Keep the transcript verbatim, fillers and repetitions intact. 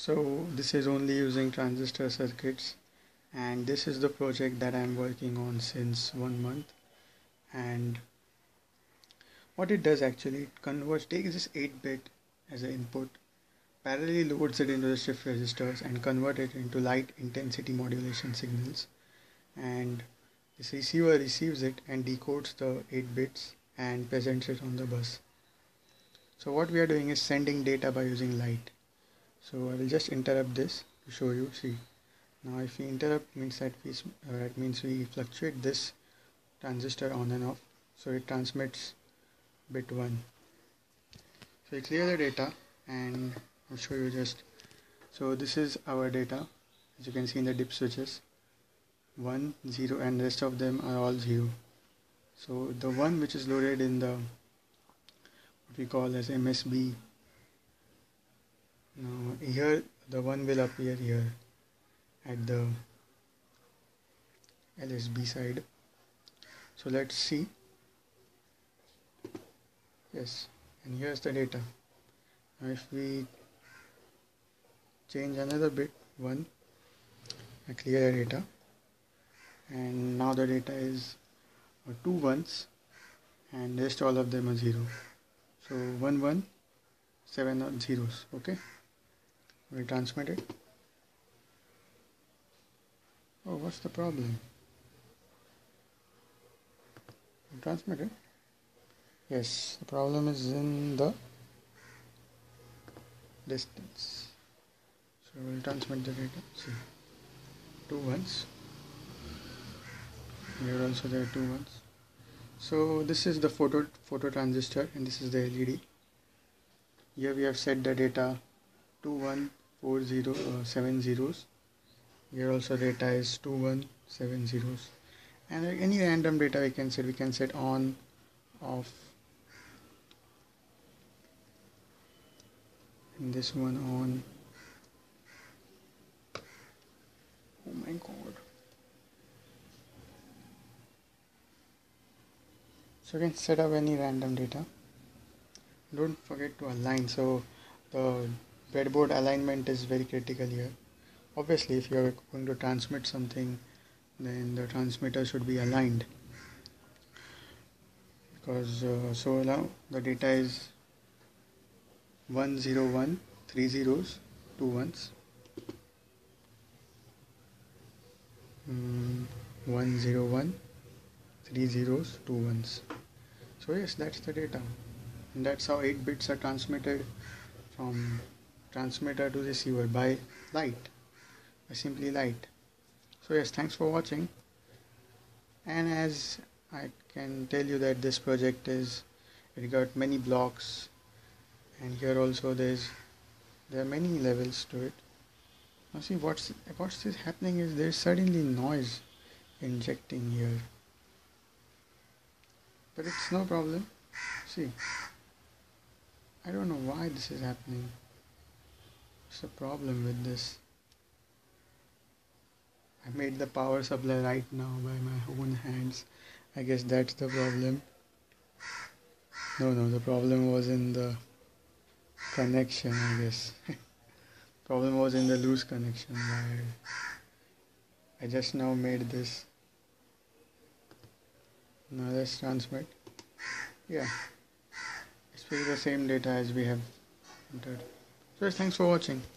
So this is only using transistor circuits, and this is the project that I'm working on since one month. And what it does actually, it converts, takes this eight bit as an input, parallelly loads it into the shift registers and convert it into light intensity modulation signals, and this receiver receives it and decodes the eight bits and presents it on the bus. So what we are doing is sending data by using light. So I will just interrupt this to show you. See, now if we interrupt, means that we, uh, that means we fluctuate this transistor on and off, so it transmits bit one. So we clear the data and I'll show you just. So this is our data, as you can see in the dip switches, one, zero, and rest of them are all zero. So the one which is loaded in the what we call as M S B. Now here the one will appear here at the L S B side. So let's see. Yes, and here's the data. Now if we change another bit, one, I clear the data, and now the data is two ones and rest all of them are zero. So one one, seven are zeros. Okay. We transmit it. Oh, what's the problem? We transmit it. Yes, the problem is in the distance. So we'll transmit the data. See, two ones. Here also there are two ones. So this is the photo phototransistor, and this is the L E D. Here we have set the data two one. Four zero uh, seven zeros. Here also data is two one seven zeros, and any random data we can set. We can set on, off. And this one on. Oh my God! So you can set up any random data. Don't forget to align. So the breadboard alignment is very critical here. Obviously, if you are going to transmit something, then the transmitter should be aligned, because uh, so now the data is one zero one, three zeros, two ones, mm, one zero one, three zeros, two ones. So yes, that's the data, and that's how eight bits are transmitted from transmitter to receiver by light, by simply light. So yes, thanks for watching. And as I can tell you that this project is, it got many blocks, and here also there's there are many levels to it. Now see what's what's this happening is there's suddenly noise injecting here, but it's no problem. See, I don't know why this is happening. What's the problem with this? I made the power supply right now by my own hands. I guess that's the problem. No, no, the problem was in the connection, I guess. Problem was in the loose connection. I, I just now made this. Now let's transmit. Yeah, it's really the same data as we have entered. So thanks for watching.